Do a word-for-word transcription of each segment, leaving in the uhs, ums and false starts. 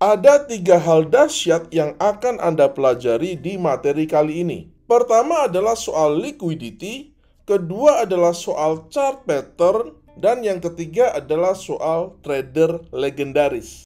Ada tiga hal dahsyat yang akan Anda pelajari di materi kali ini. Pertama adalah soal liquidity, kedua adalah soal chart pattern, dan yang ketiga adalah soal trader legendaris.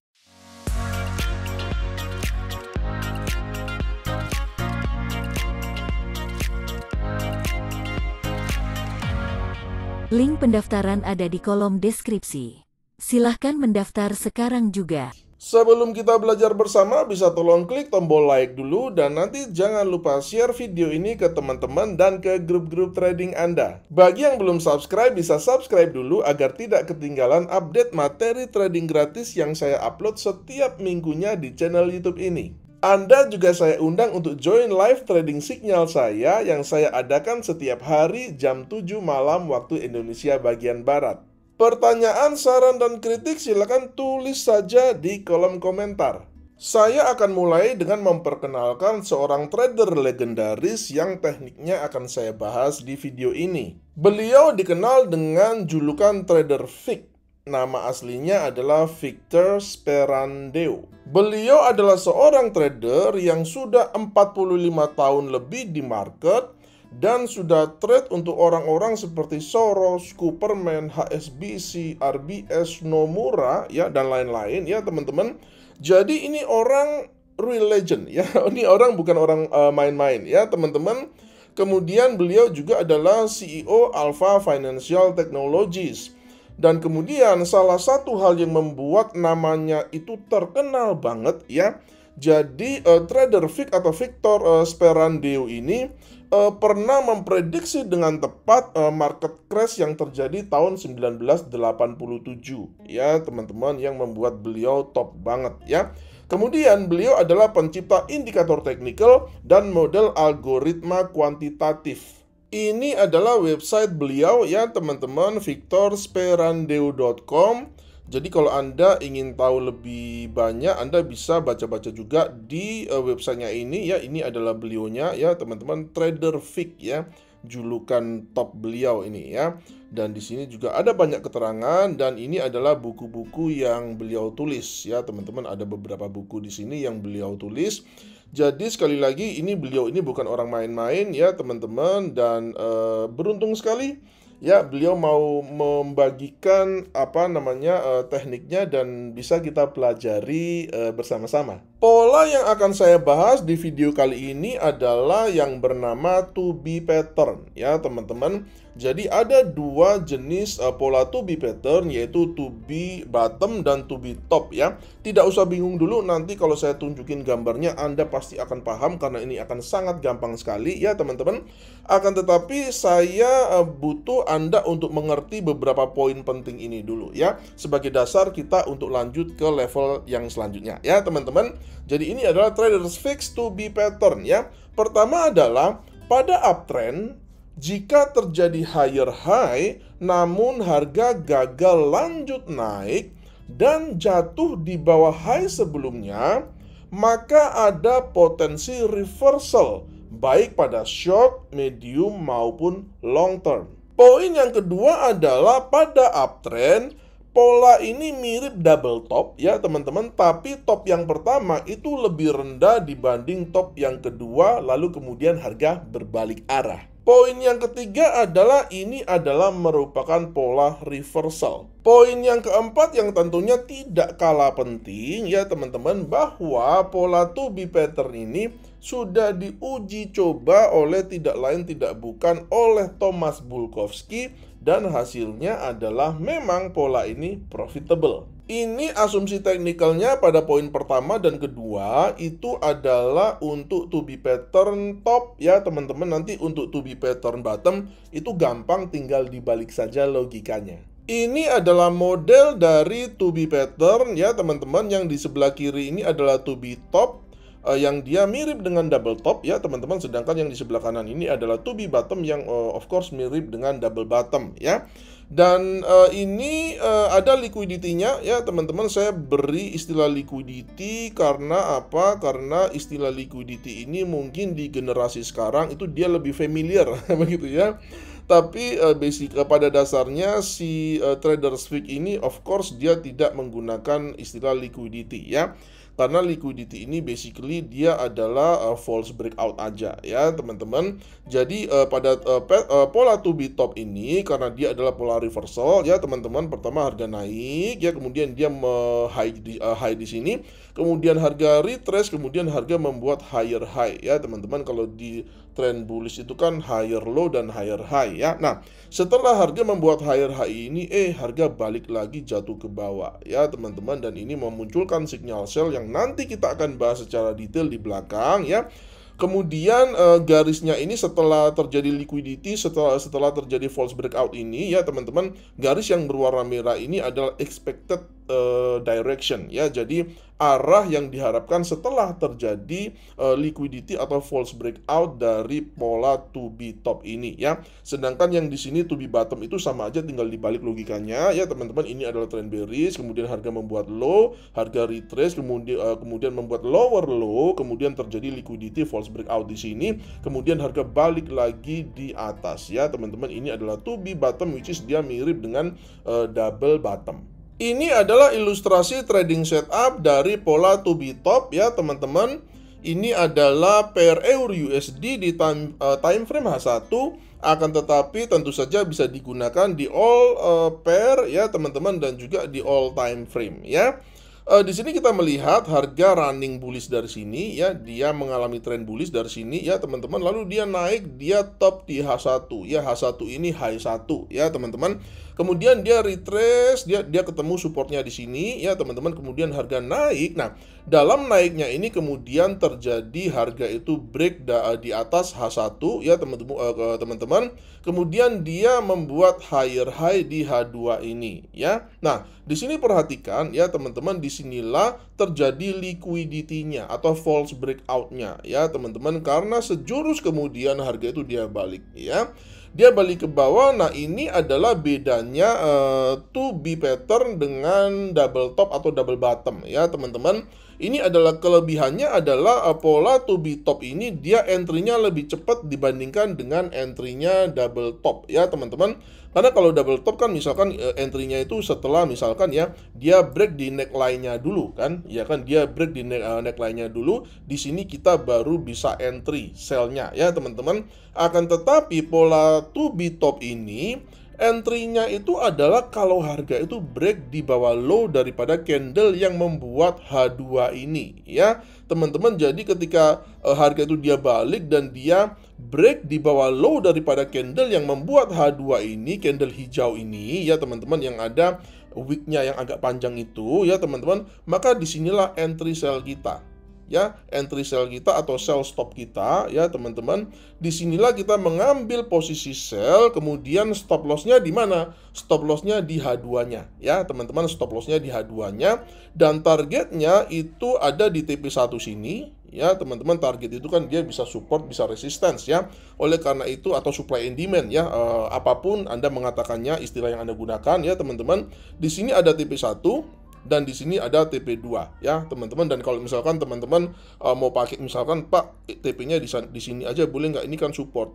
Link pendaftaran ada di kolom deskripsi. Silahkan mendaftar sekarang juga. Sebelum kita belajar bersama, bisa tolong klik tombol like dulu dan nanti jangan lupa share video ini ke teman-teman dan ke grup-grup trading Anda. Bagi yang belum subscribe, bisa subscribe dulu agar tidak ketinggalan update materi trading gratis yang saya upload setiap minggunya di channel YouTube ini. Anda juga saya undang untuk join live trading signal saya yang saya adakan setiap hari jam tujuh malam waktu Indonesia bagian Barat. Pertanyaan, saran, dan kritik silakan tulis saja di kolom komentar. Saya akan mulai dengan memperkenalkan seorang trader legendaris yang tekniknya akan saya bahas di video ini. Beliau dikenal dengan julukan Trader Vic. Nama aslinya adalah Victor Sperandeo. Beliau adalah seorang trader yang sudah empat puluh lima tahun lebih di market dan sudah trade untuk orang-orang seperti Soros, Cooperman, H S B C, R B S, Nomura, ya, dan lain-lain, ya teman-teman. Jadi ini orang real legend, ya. Ini orang bukan orang main-main, uh, ya teman-teman. Kemudian beliau juga adalah C E O Alpha Financial Technologies. Dan kemudian salah satu hal yang membuat namanya itu terkenal banget, ya. Jadi uh, Trader Vic atau Victor uh, Sperandeo ini uh, pernah memprediksi dengan tepat uh, market crash yang terjadi tahun seribu sembilan ratus delapan puluh tujuh, ya teman-teman, yang membuat beliau top banget, ya. Kemudian beliau adalah pencipta indikator teknikal dan model algoritma kuantitatif. Ini adalah website beliau, ya teman-teman, victor sperandeo dot com. Jadi kalau Anda ingin tahu lebih banyak, Anda bisa baca-baca juga di uh, websitenya ini, ya. Ini adalah beliaunya, ya teman-teman, Trader Vic, ya, julukan top beliau ini, ya. Dan di sini juga ada banyak keterangan dan ini adalah buku-buku yang beliau tulis, ya teman-teman. Ada beberapa buku di sini yang beliau tulis. Jadi sekali lagi ini beliau ini bukan orang main-main, ya teman-teman, dan uh, beruntung sekali, ya, beliau mau membagikan apa namanya eh, tekniknya dan bisa kita pelajari eh, bersama-sama. Pola yang akan saya bahas di video kali ini adalah yang bernama two B pattern, ya teman-teman. Jadi ada dua jenis eh, pola two B pattern, yaitu two B bottom dan two B top, ya. Tidak usah bingung dulu, nanti kalau saya tunjukin gambarnya Anda pasti akan paham karena ini akan sangat gampang sekali, ya teman-teman. Akan tetapi saya eh, butuh Anda untuk mengerti beberapa poin penting ini dulu, ya, sebagai dasar kita untuk lanjut ke level yang selanjutnya, ya teman-teman. Jadi ini adalah Trader's Fix two B pattern, ya. Pertama adalah pada uptrend, jika terjadi higher high namun harga gagal lanjut naik dan jatuh di bawah high sebelumnya, maka ada potensi reversal baik pada short, medium maupun long term. Poin yang kedua adalah pada uptrend, pola ini mirip double top, ya teman-teman, tapi top yang pertama itu lebih rendah dibanding top yang kedua, lalu kemudian harga berbalik arah. Poin yang ketiga adalah ini adalah merupakan pola reversal. Poin yang keempat yang tentunya tidak kalah penting, ya teman-teman, bahwa pola two B pattern ini sudah diuji coba oleh tidak lain tidak bukan oleh Thomas Bulkowski dan hasilnya adalah memang pola ini profitable. Ini asumsi teknikalnya pada poin pertama dan kedua itu adalah untuk two B pattern top, ya teman-teman. Nanti untuk two B pattern bottom itu gampang, tinggal dibalik saja logikanya. Ini adalah model dari two B pattern, ya teman-teman. Yang di sebelah kiri ini adalah two B top, Uh, yang dia mirip dengan double top, ya teman-teman. Sedangkan yang di sebelah kanan ini adalah two B bottom yang uh, of course mirip dengan double bottom, ya. Dan uh, ini uh, ada liquidity-nya, ya teman-teman. Saya beri istilah liquidity karena apa? Karena istilah liquidity ini mungkin di generasi sekarang itu dia lebih familiar begitu, ya. Tapi uh, basic uh, pada dasarnya si uh, Trader's Vic ini of course dia tidak menggunakan istilah liquidity, ya. karena liquidity ini basically dia adalah uh, false breakout aja ya teman-teman. Jadi uh, pada uh, pe- uh, pola to be top ini, karena dia adalah pola reversal ya teman-teman, pertama harga naik ya, kemudian dia me- high di, uh, high di sini, kemudian harga retrace, kemudian harga membuat higher high ya teman-teman. Kalau di trend bullish itu kan higher low dan higher high ya. Nah, setelah harga membuat higher high ini, eh harga balik lagi jatuh ke bawah ya teman-teman, dan ini memunculkan signal sell yang nanti kita akan bahas secara detail di belakang ya. Kemudian eh, garisnya ini setelah terjadi liquidity, setelah setelah terjadi false breakout ini ya teman-teman, garis yang berwarna merah ini adalah expected eh, direction ya. Jadi arah yang diharapkan setelah terjadi uh, liquidity atau false breakout dari pola to be top ini ya. Sedangkan yang di sini to be bottom itu sama aja, tinggal dibalik logikanya ya teman-teman. Ini adalah trend bearish, kemudian harga membuat low, harga retrace, kemudian uh, kemudian membuat lower low, kemudian terjadi liquidity false breakout di sini, kemudian harga balik lagi di atas ya teman-teman. Ini adalah to be bottom, which is dia mirip dengan uh, double bottom. Ini adalah ilustrasi trading setup dari pola to be top ya teman-teman. Ini adalah pair euro U S D di time, uh, time frame H satu. Akan tetapi tentu saja bisa digunakan di all uh, pair ya teman-teman, dan juga di all time frame ya. Uh, di sini kita melihat harga running bullish dari sini ya, dia mengalami tren bullish dari sini ya teman-teman, lalu dia naik, dia top di H satu ya, H satu ini high satu ya teman-teman. Kemudian dia retrace, dia dia ketemu supportnya di sini ya teman-teman, kemudian harga naik. Nah, dalam naiknya ini kemudian terjadi harga itu break da, di atas H satu ya teman-teman, uh, teman-teman. Kemudian dia membuat higher high di H dua ini ya. Nah, di sini perhatikan ya teman-teman, di sinilah terjadi liquidity-nya atau false breakout-nya ya teman-teman, karena sejurus kemudian harga itu dia balik ya, dia balik ke bawah. Nah, ini adalah bedanya uh, to be pattern dengan double top atau double bottom ya teman-teman. Ini adalah kelebihannya adalah uh, pola to be top ini dia entry-nya lebih cepat dibandingkan dengan entry-nya double top ya teman-teman. Karena kalau double top kan misalkan uh, entry-nya itu setelah misalkan ya dia break di neckline-nya dulu kan. Ya kan, dia break di neck, uh, neckline-nya dulu. Di sini kita baru bisa entry sell-nya ya teman-teman. Akan tetapi pola to be top ini entry-nya itu adalah kalau harga itu break di bawah low daripada candle yang membuat H dua ini ya teman-teman. Jadi ketika uh, harga itu dia balik dan dia break di bawah low daripada candle yang membuat H dua ini, candle hijau ini ya teman-teman, yang ada wick-nya yang agak panjang itu ya teman-teman, maka disinilah entry sell kita ya, entry sell kita atau sell stop kita ya teman-teman. Disinilah kita mengambil posisi sell, kemudian stop lossnya di mana? Stop lossnya di H dua-nya ya teman-teman, stop lossnya di H dua-nya, dan targetnya itu ada di T P satu sini ya teman-teman. Target itu kan dia bisa support, bisa resistance ya. Oleh karena itu, atau supply and demand ya, e, apapun Anda mengatakannya, istilah yang Anda gunakan ya teman-teman. Di sini ada T P satu dan di sini ada T P dua ya teman-teman. Dan kalau misalkan teman-teman uh, mau pakai misalkan Pak T P-nya di, di sini aja boleh nggak, ini kan support,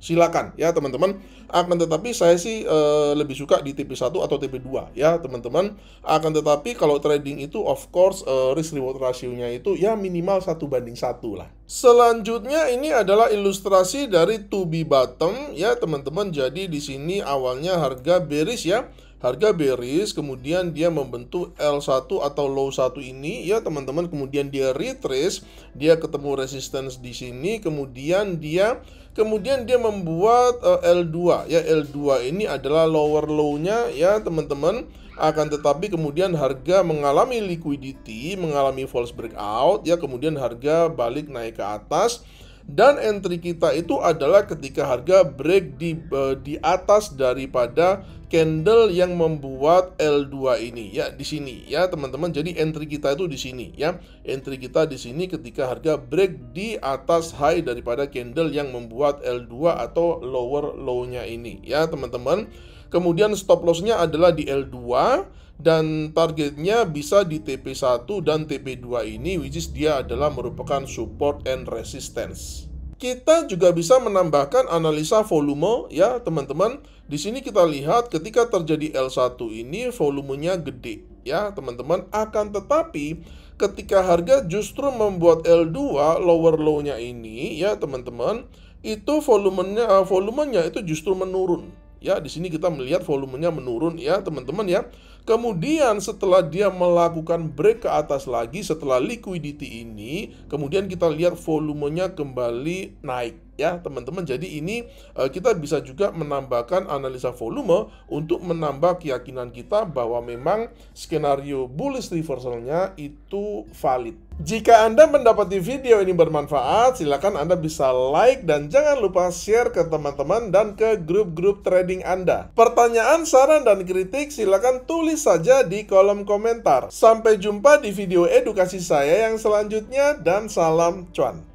silakan ya teman-teman. Akan tetapi saya sih uh, lebih suka di T P satu atau T P dua ya teman-teman. Akan tetapi kalau trading itu of course uh, risk reward ratio-nya itu ya minimal satu banding satu lah. Selanjutnya ini adalah ilustrasi dari to be bottom ya teman-teman. Jadi di sini awalnya harga bearish ya, harga bearish, kemudian dia membentuk L satu atau low satu ini ya teman-teman, kemudian dia retrace, dia ketemu resistance di sini, kemudian dia kemudian dia membuat uh, L dua ya. L dua ini adalah lower low-nya ya teman-teman. Akan tetapi kemudian harga mengalami liquidity, mengalami false breakout ya, kemudian harga balik naik ke atas. Dan entry kita itu adalah ketika harga break di uh, di atas daripada candle yang membuat L dua ini ya, di sini ya teman-teman. Jadi entry kita itu di sini ya. Entry kita di sini ketika harga break di atas high daripada candle yang membuat L dua atau lower low-nya ini ya teman-teman. Kemudian stop loss-nya adalah di L dua dan targetnya bisa di T P satu dan T P dua ini, which is dia adalah merupakan support and resistance. Kita juga bisa menambahkan analisa volume ya teman-teman. Di sini kita lihat ketika terjadi L satu ini volumenya gede ya teman-teman. Akan tetapi ketika harga justru membuat L dua lower low-nya ini ya teman-teman, itu volumenya uh, volumenya itu justru menurun. Ya, di sini kita melihat volumenya menurun ya, teman-teman ya. Kemudian setelah dia melakukan break ke atas lagi setelah liquidity ini, kemudian kita lihat volumenya kembali naik ya, teman-teman. Jadi ini uh, kita bisa juga menambahkan analisa volume untuk menambah keyakinan kita bahwa memang skenario bullish reversal-nya itu valid. Jika Anda mendapati video ini bermanfaat, silakan Anda bisa like dan jangan lupa share ke teman-teman dan ke grup-grup trading Anda. Pertanyaan, saran, dan kritik silakan tulis saja di kolom komentar. Sampai jumpa di video edukasi saya yang selanjutnya dan salam cuan.